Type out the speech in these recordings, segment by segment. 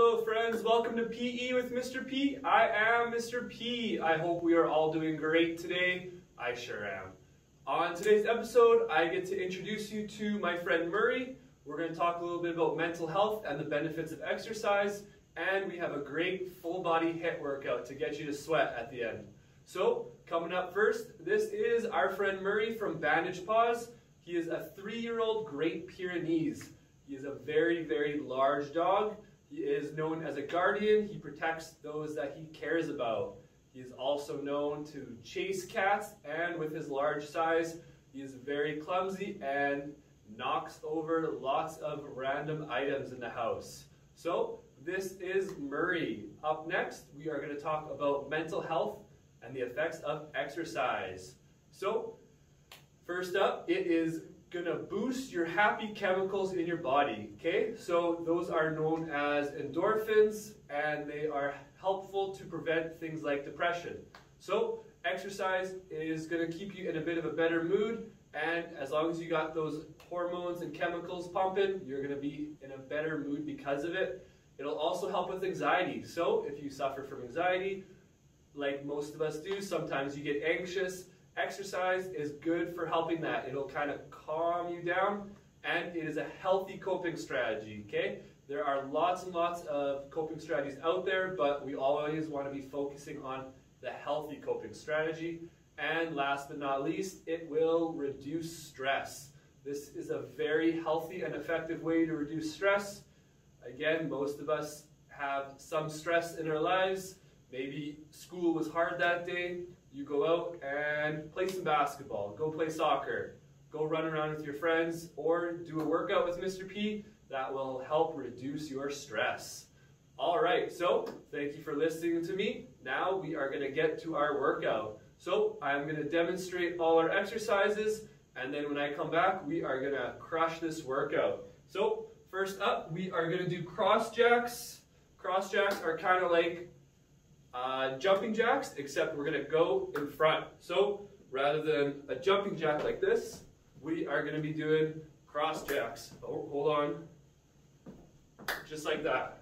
Hello friends, welcome to PE with Mr. P. I am Mr. P. I hope we are all doing great today. I sure am. On today's episode, I get to introduce you to my friend Murray. We're going to talk a little bit about mental health and the benefits of exercise, and we have a great full body HIIT workout to get you to sweat at the end. So, coming up first, this is our friend Murray from Bandage Paws. He is a 3-year-old Great Pyrenees. He is a very, very large dog. He is known as a guardian. He protects those that he cares about. He is also known to chase cats, and with his large size, he is very clumsy and knocks over lots of random items in the house. So this is Murray. Up next, we are going to talk about mental health and the effects of exercise. So first up, it is gonna boost your happy chemicals in your body, okay? So those are known as endorphins, and they are helpful to prevent things like depression. So exercise is gonna keep you in a bit of a better mood, and as long as you got those hormones and chemicals pumping, you're gonna be in a better mood because of it. It'll also help with anxiety. So if you suffer from anxiety, like most of us do, sometimes you get anxious. Exercise is good for helping that. It'll kind of calm you down, and it is a healthy coping strategy, okay? There are lots and lots of coping strategies out there, but we always want to be focusing on the healthy coping strategy. And last but not least, it will reduce stress. This is a very healthy and effective way to reduce stress. Again, most of us have some stress in our lives. Maybe school was hard that day. You go out and play some basketball, go play soccer, go run around with your friends, or do a workout with Mr. P. That will help reduce your stress. All right, so thank you for listening to me. Now we are going to get to our workout. So I'm going to demonstrate all our exercises, and then when I come back, we are going to crush this workout. So first up, we are going to do cross jacks. Cross jacks are kind of like jumping jacks, except we're going to go in front. So rather than a jumping jack like this, we are going to be doing cross jacks. Oh, hold on. Just like that.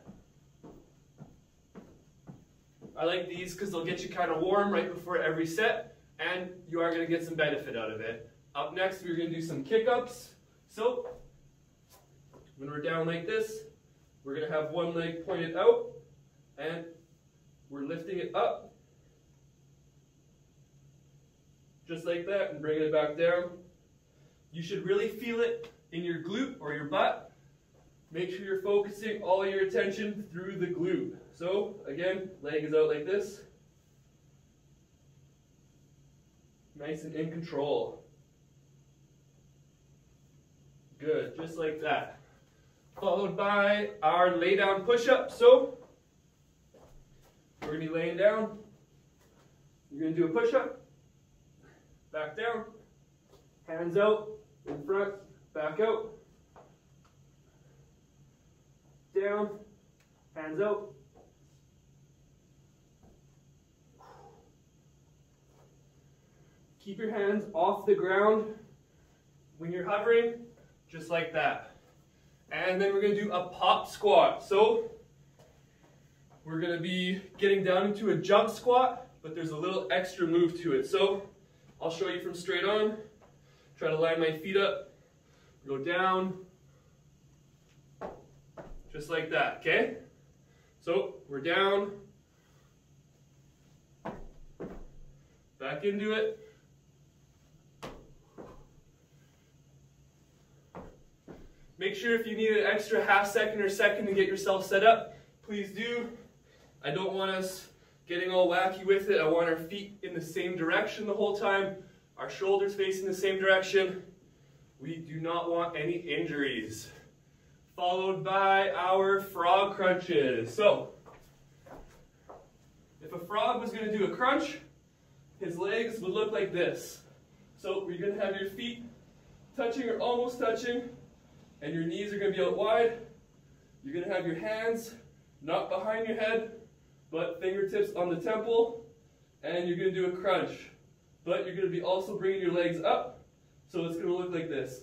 I like these because they'll get you kind of warm right before every set, and you are going to get some benefit out of it. Up next, we're going to do some kick-ups. So when we're down like this, we're going to have one leg pointed out, and we're lifting it up, just like that, and bringing it back down. You should really feel it in your glute or your butt. Make sure you're focusing all your attention through the glute. So again, leg is out like this. Nice and in control. Good, just like that. Followed by our lay down push-up. So we're going to be laying down, you're going to do a push-up, back down, hands out, in front, back out, down, hands out, keep your hands off the ground when you're hovering, just like that. And then we're going to do a pop squat. So we're going to be getting down into a jump squat, but there's a little extra move to it. So I'll show you from straight on. Try to line my feet up, go down, just like that, okay? So we're down, back into it. Make sure if you need an extra half second or second to get yourself set up, please do. I don't want us getting all wacky with it. I want our feet in the same direction the whole time, our shoulders facing the same direction. We do not want any injuries. Followed by our frog crunches. So, if a frog was going to do a crunch, his legs would look like this. So we're going to have your feet touching or almost touching, and your knees are going to be out wide. You're going to have your hands not behind your head, but fingertips on the temple, and you're going to do a crunch. But you're going to be also bringing your legs up, so it's going to look like this.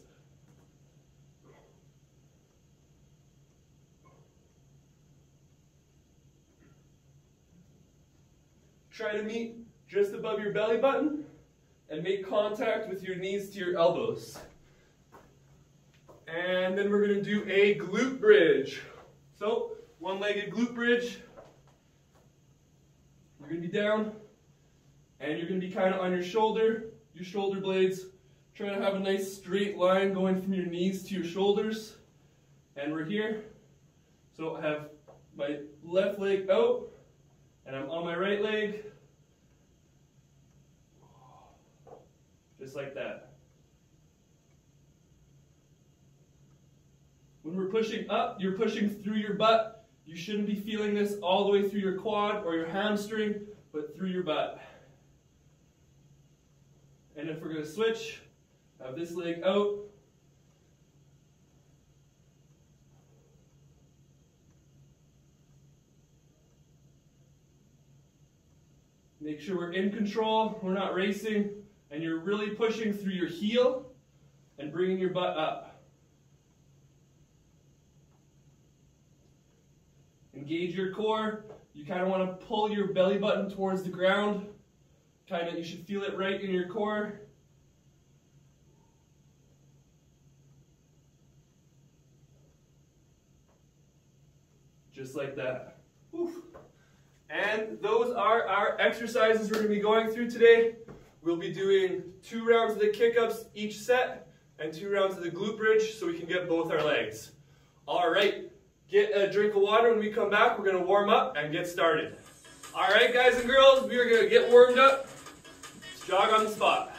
Try to meet just above your belly button and make contact with your knees to your elbows. And then we're going to do a glute bridge. So, one-legged glute bridge. You're going to be down, and you're going to be kind of on your shoulder blades. Try to have a nice straight line going from your knees to your shoulders. And we're here. So I have my left leg out, and I'm on my right leg. Just like that. When we're pushing up, you're pushing through your butt. You shouldn't be feeling this all the way through your quad or your hamstring, but through your butt. And if we're going to switch, have this leg out. Make sure we're in control, we're not racing, and you're really pushing through your heel and bringing your butt up. Engage your core. You kind of want to pull your belly button towards the ground. Kind of, you should feel it right in your core. Just like that. Oof. And those are our exercises we're going to be going through today. We'll be doing 2 rounds of the kick-ups each set and 2 rounds of the glute bridge so we can get both our legs. All right, get a drink of water. When we come back, we're going to warm up and get started. All right, guys and girls, we are going to get warmed up. Let's jog on the spot.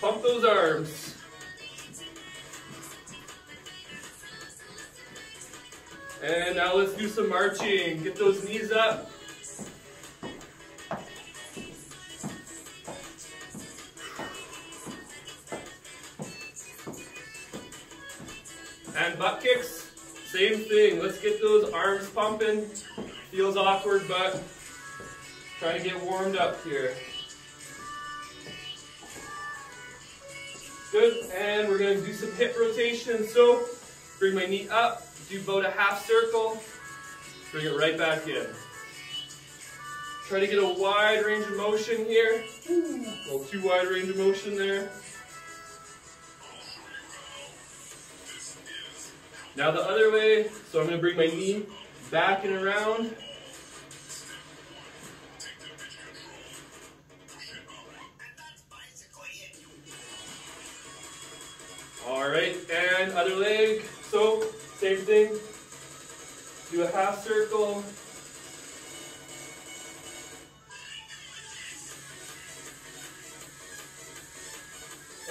Pump those arms. And now let's do some marching. Get those knees up. And butt kicks, same thing. Let's get those arms pumping. Feels awkward, but try to get warmed up here. Good, and we're gonna do some hip rotation. So bring my knee up. Do about a half circle, bring it right back in. Try to get a wide range of motion here. Ooh, a little too wide range of motion there. Now the other way, so I'm going to bring my knee back and around. All right, and other leg. So, same thing, do a half circle.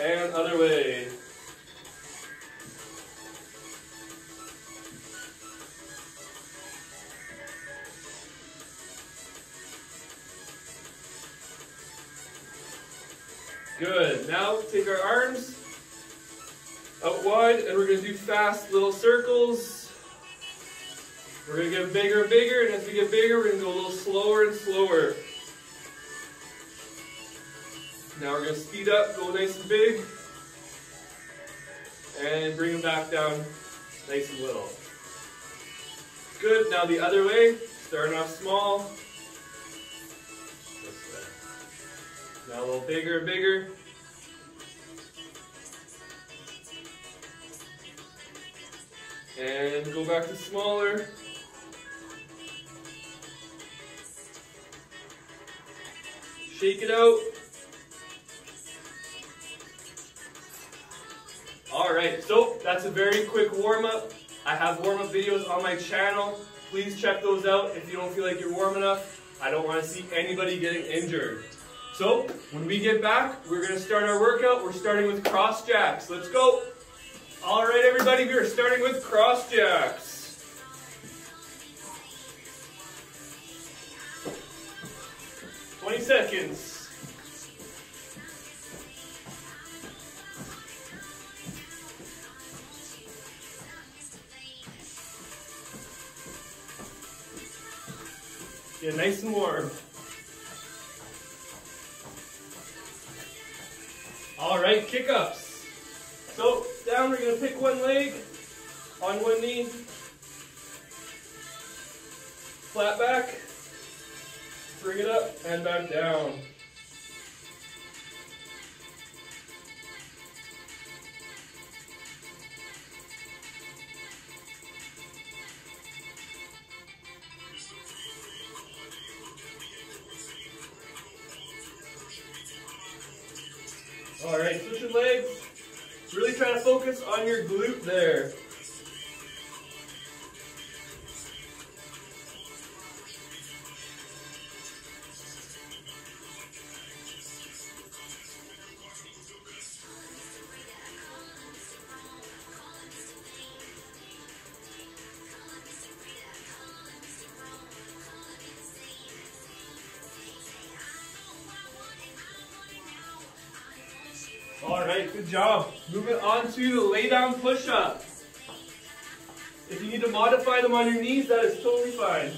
And other way. Good, now take our arms out wide, and we're going to do fast little circles. We're going to get bigger and bigger, and as we get bigger, we're going to go a little slower and slower. Now we're going to speed up, go nice and big, and bring them back down nice and little. Good, now the other way, starting off small. This way. Now a little bigger and bigger. And go back to smaller. Shake it out. All right, so that's a very quick warm-up. I have warm-up videos on my channel. Please check those out if you don't feel like you're warm enough. I don't want to see anybody getting injured. So when we get back, we're going to start our workout. We're starting with cross jacks. Let's go. All right, everybody, we are starting with cross jacks. twenty seconds. Get nice and warm. All right, kick-ups. So, down, we're going to pick one leg, on one knee, flat back, Bring it up and back down. All right, switch your legs. Really trying to focus on your glute there. Alright, good job. Moving on to the lay down push up. If you need to modify them on your knees, that is totally fine.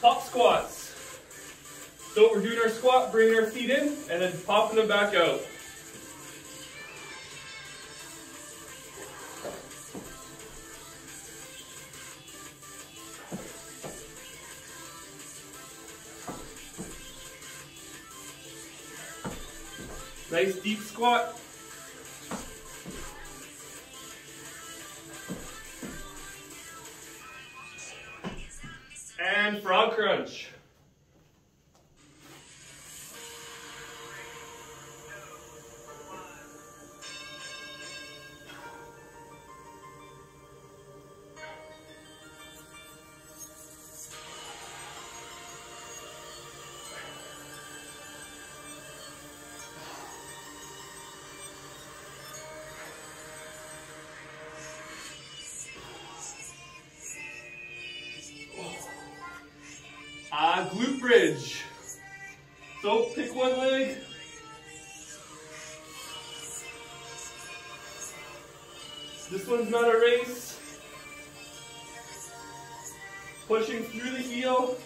Pop squats. So we're doing our squat, bringing our feet in, and then popping them back out. Nice deep squat. And frog crunch. Glute bridge. So pick one leg. This one's not a race. Pushing through the heel.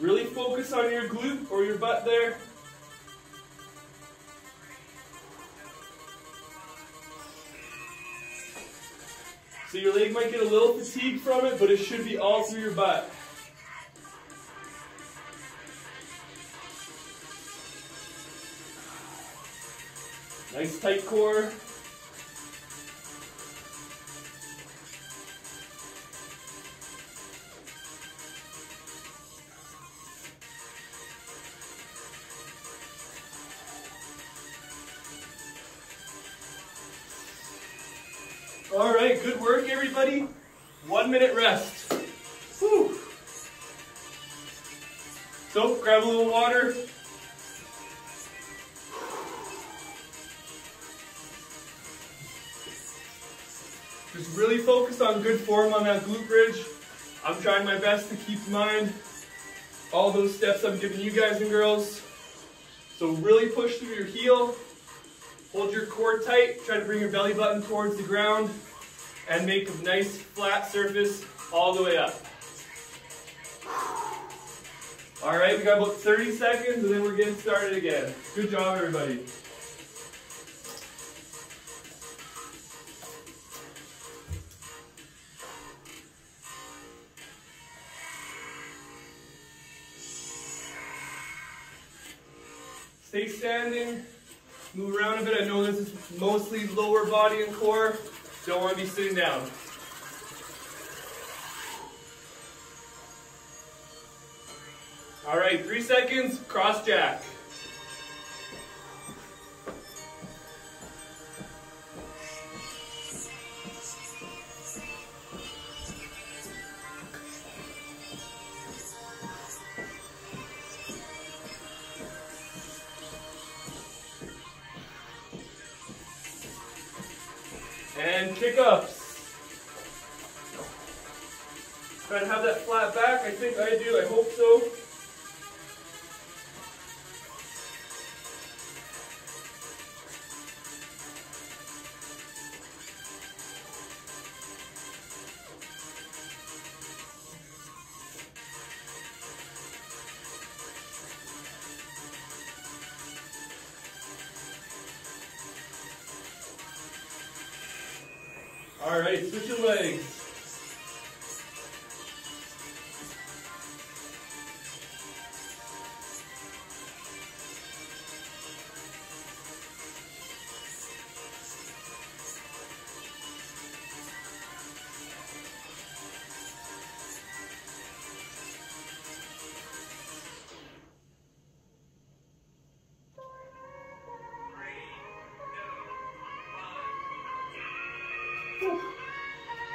Really focus on your glute or your butt there. So your leg might get a little fatigued from it, but it should be all through your butt. Nice tight core. All right, good work, everybody. 1 minute rest. Whew. So grab a little water. Just really focus on good form on that glute bridge. I'm trying my best to keep in mind all those steps I'm giving you guys and girls. So really push through your heel. Hold your core tight, try to bring your belly button towards the ground, and make a nice flat surface all the way up. All right, we got about 30 seconds and then we're getting started again. Good job, everybody. Stay standing. Move around a bit. I know this is mostly lower body and core. Don't want to be sitting down. All right, 3 seconds, cross jack. And kick-ups. Try to have that flat back. I think I do. I hope so. All right, switch your legs.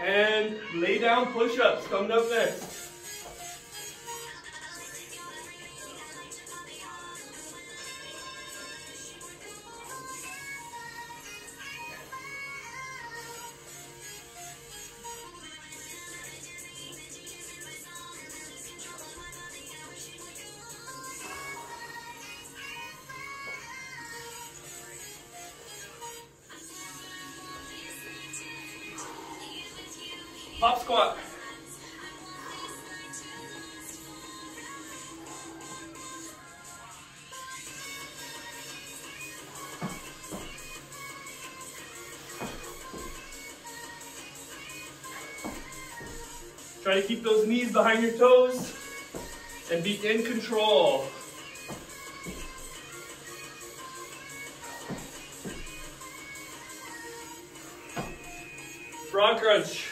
And lay down push-ups, coming up next. Pop squat. Try to keep those knees behind your toes and be in control. Frog crunch.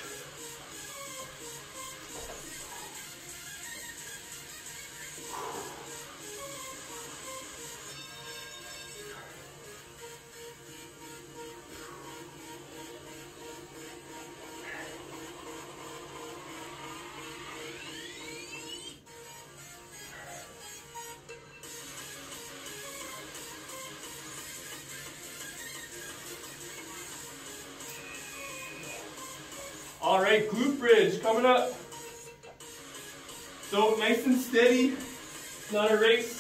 All right, glute bridge coming up. So nice and steady, it's not a race.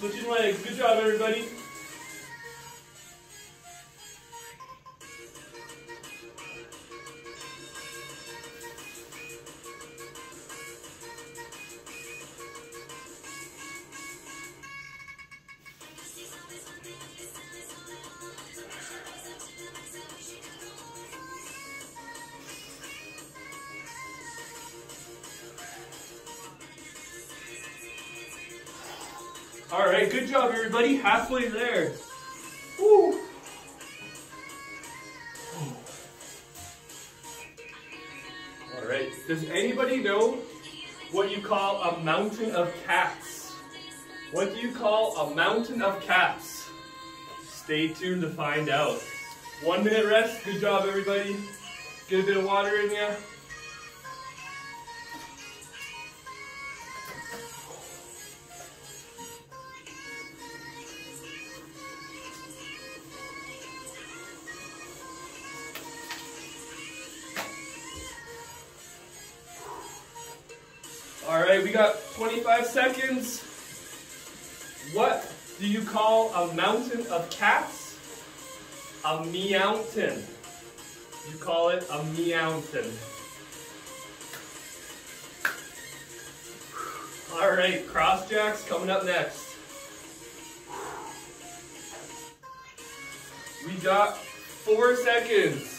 Switching legs. Good job, everybody. All right, good job, everybody. Halfway there. Woo. All right. Does anybody know what you call a mountain of cats? What do you call a mountain of cats? Stay tuned to find out. 1 minute rest. Good job, everybody. Get a bit of water in ya. All right, we got 25 seconds. What do you call a mountain of cats? A meountain. You call it a meountain. All right, cross jacks coming up next. We got 4 seconds.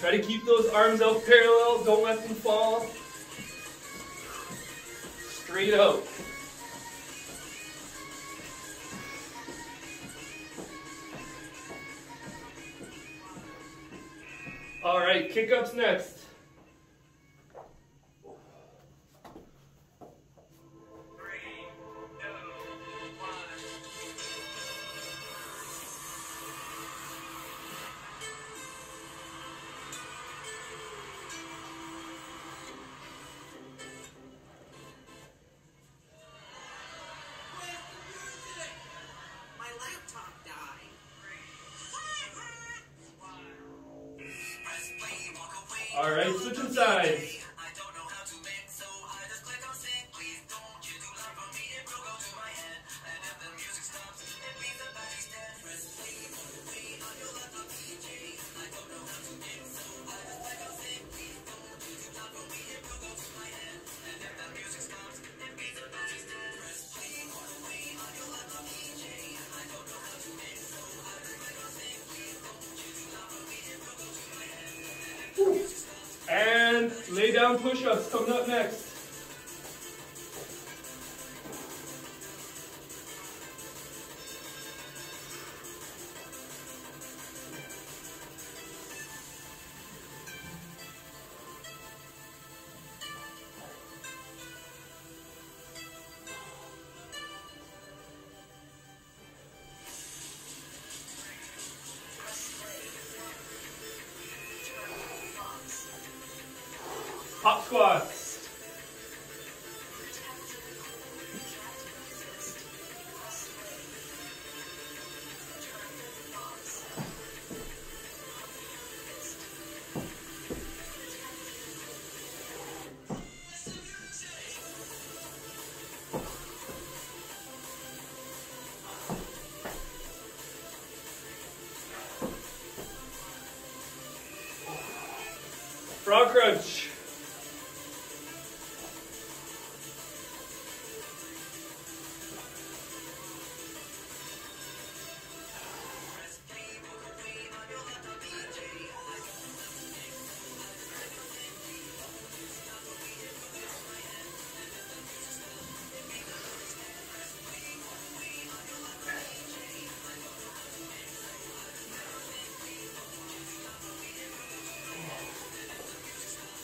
Try to keep those arms out parallel, don't let them fall. Straight out. All right, kick-ups next. sides, switching sides. And lay down push-ups coming up next. Hop squats. Frog crunch.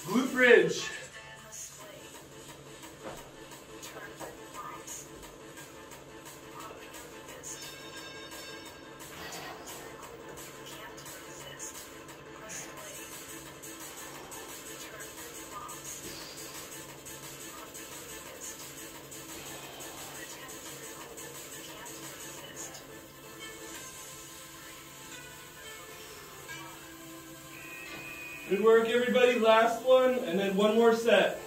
Glute bridge. Good work, everybody. Last one, and then one more set.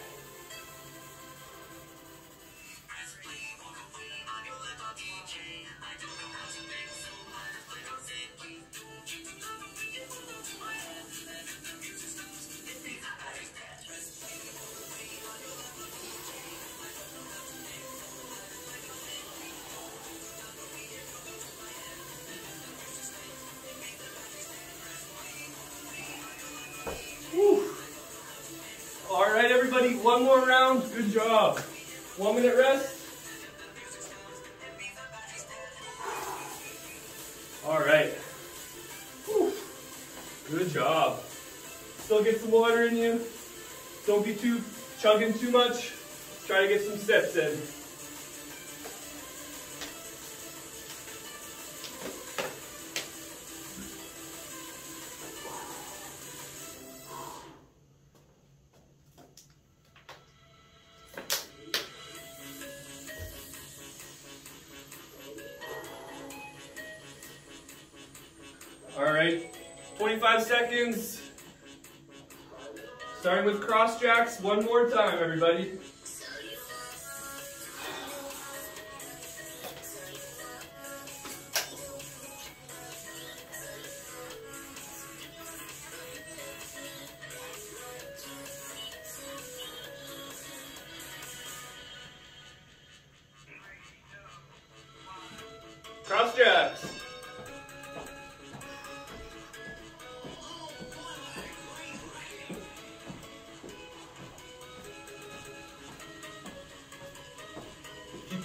One more round, good job. 1 minute rest. All right. Whew. Good job. Still get some water in you. Don't be too chugging too much. Try to get some steps in. All right, 25 seconds. Starting with cross jacks one more time, everybody. Cross jacks.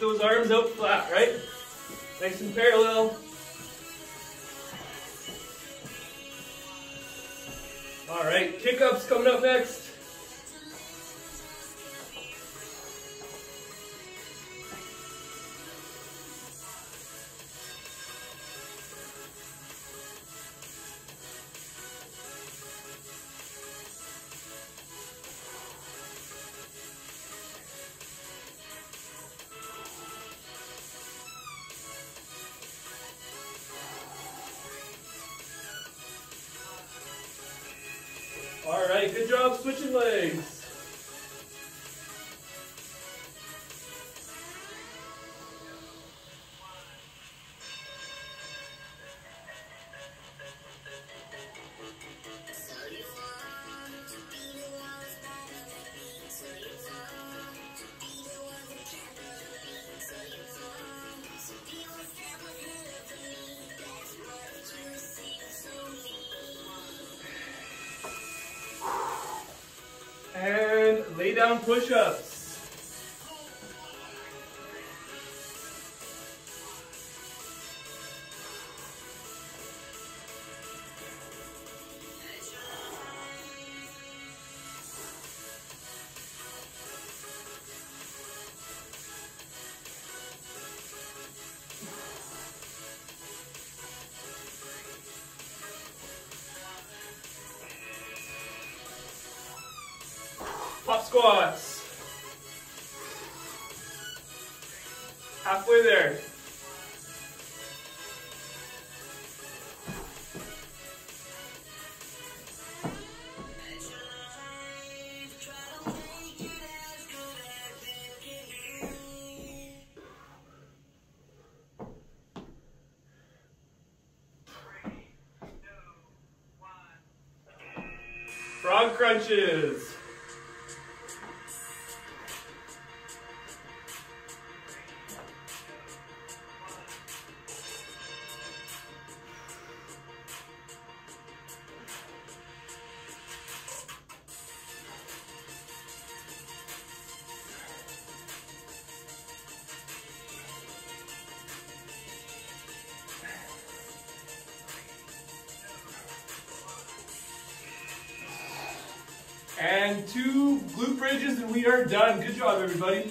Those arms out flat, right? Nice and parallel. All right, kick-ups coming up next. All right. right, good job switching legs. Down push-ups. Pop squats. Halfway there. Frog crunches. And 2 glute bridges and we are done. Good job, everybody.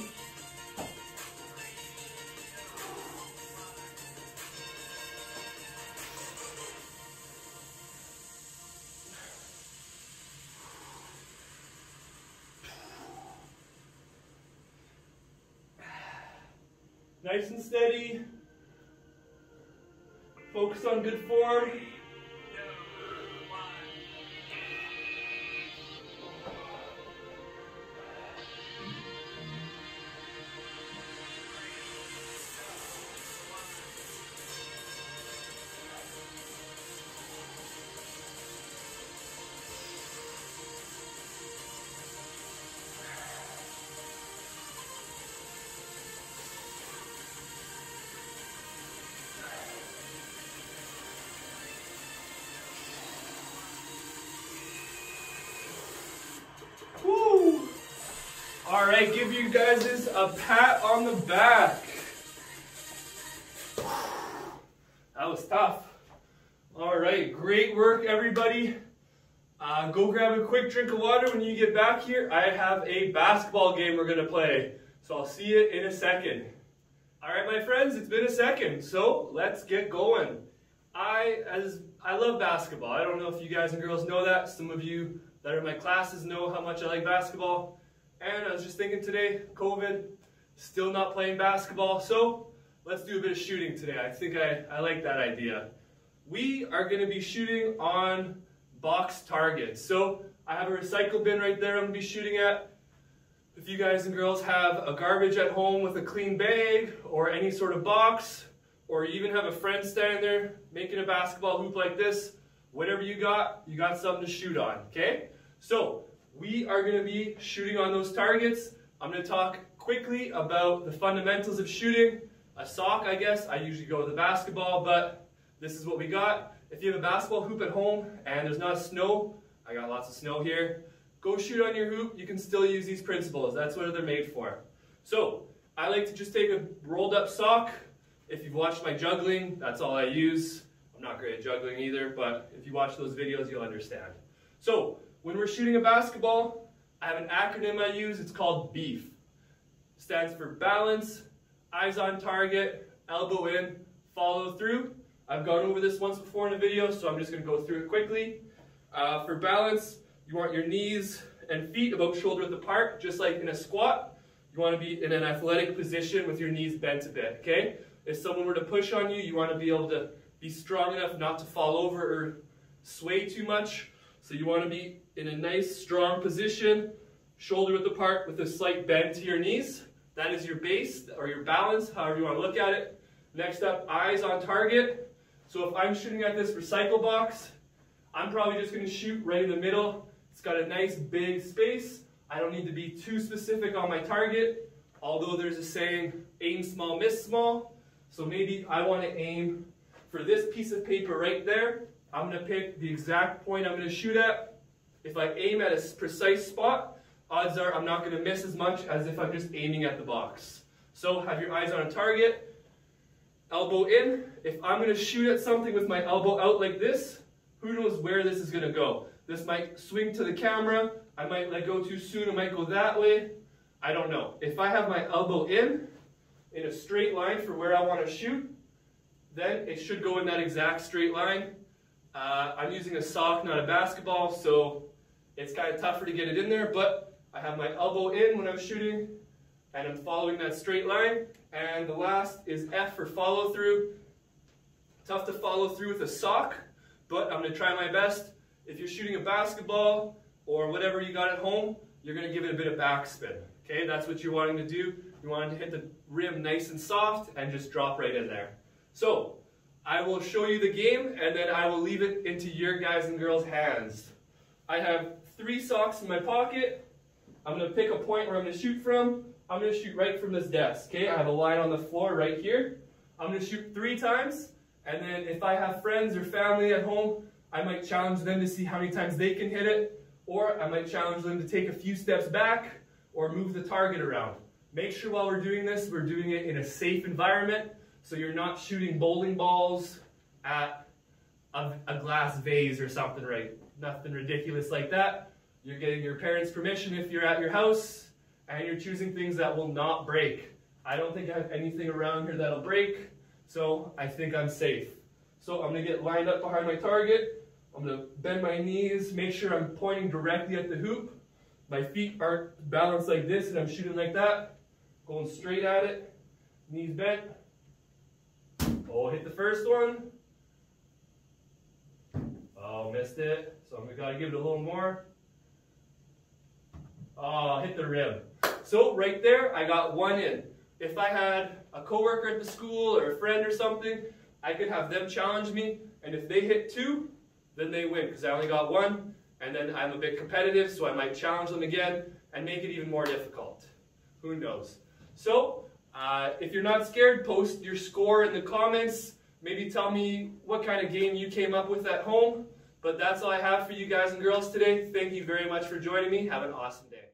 Nice and steady. Focus on good form. All right, give you guys this a pat on the back. That was tough. All right, great work, everybody. Go grab a quick drink of water when you get back here. I have a basketball game we're gonna play, so I'll see you in a second. All right, my friends, it's been a second, so let's get going. I love basketball. I don't know if you guys and girls know that. Some of you that are in my classes know how much I like basketball. And I was just thinking today, COVID, still not playing basketball, so let's do a bit of shooting today. I think I like that idea. We are going to be shooting on box targets. So I have a recycle bin right there I'm going to be shooting at. If you guys and girls have a garbage at home with a clean bag or any sort of box, or you even have a friend standing there making a basketball hoop like this, whatever you got something to shoot on, okay? So we are going to be shooting on those targets. I'm going to talk quickly about the fundamentals of shooting. A sock, I guess. I usually go with a basketball, but this is what we got. If you have a basketball hoop at home and there's not snow, I got lots of snow here, go shoot on your hoop. You can still use these principles. That's what they're made for. So I like to just take a rolled up sock. If you've watched my juggling, that's all I use. I'm not great at juggling either, but if you watch those videos, you'll understand. So when we're shooting a basketball, I have an acronym I use. It's called BEEF. Stands for balance, eyes on target, elbow in, follow through. I've gone over this once before in a video, so I'm just going to go through it quickly. For balance, you want your knees and feet about shoulder width apart, just like in a squat. You want to be in an athletic position with your knees bent a bit, okay? If someone were to push on you, you want to be able to be strong enough not to fall over or sway too much. So you want to be in a nice strong position, shoulder width apart with a slight bend to your knees. That is your base or your balance, however you want to look at it. Next up, eyes on target. So if I'm shooting at this recycle box, I'm probably just going to shoot right in the middle. It's got a nice big space. I don't need to be too specific on my target, although there's a saying, aim small, miss small. So maybe I want to aim for this piece of paper right there. I'm going to pick the exact point I'm going to shoot at. If I aim at a precise spot, odds are I'm not going to miss as much as if I'm just aiming at the box. So have your eyes on a target, elbow in. If I'm going to shoot at something with my elbow out like this, who knows where this is going to go. This might swing to the camera, I might let go too soon, it might go that way, I don't know. If I have my elbow in a straight line for where I want to shoot, then it should go in that exact straight line. I'm using a sock, not a basketball, so it's kind of tougher to get it in there, but I have my elbow in when I'm shooting, and I'm following that straight line. And the last is F for follow through. Tough to follow through with a sock, but I'm going to try my best. If you're shooting a basketball or whatever you got at home, you're going to give it a bit of backspin. Okay, that's what you're wanting to do. You want to hit the rim nice and soft and just drop right in there. So, I will show you the game and then I will leave it into your guys and girls' hands. I have 3 socks in my pocket. I'm going to pick a point where I'm going to shoot from. I'm going to shoot right from this desk. Okay, I have a line on the floor right here. I'm going to shoot 3 times, and then if I have friends or family at home, I might challenge them to see how many times they can hit it, or I might challenge them to take a few steps back or move the target around. Make sure while we're doing this, we're doing it in a safe environment, so you're not shooting bowling balls at a glass vase or something, right? Nothing ridiculous like that. You're getting your parents' permission if you're at your house, and you're choosing things that will not break. I don't think I have anything around here that'll break, so I think I'm safe. So I'm gonna get lined up behind my target. I'm gonna bend my knees, make sure I'm pointing directly at the hoop. My feet are balanced like this and I'm shooting like that. Going straight at it, knees bent. Oh, hit the first one. Oh, missed it. So I'm gonna give it a little more. Oh, hit the rim. So right there, I got 1 in. If I had a coworker at the school or a friend or something, I could have them challenge me, and if they hit 2, then they win, because I only got 1, and then I'm a bit competitive, so I might challenge them again and make it even more difficult. Who knows? So, if you're not scared, post your score in the comments. Maybe tell me what kind of game you came up with at home. But that's all I have for you guys and girls today. Thank you very much for joining me. Have an awesome day.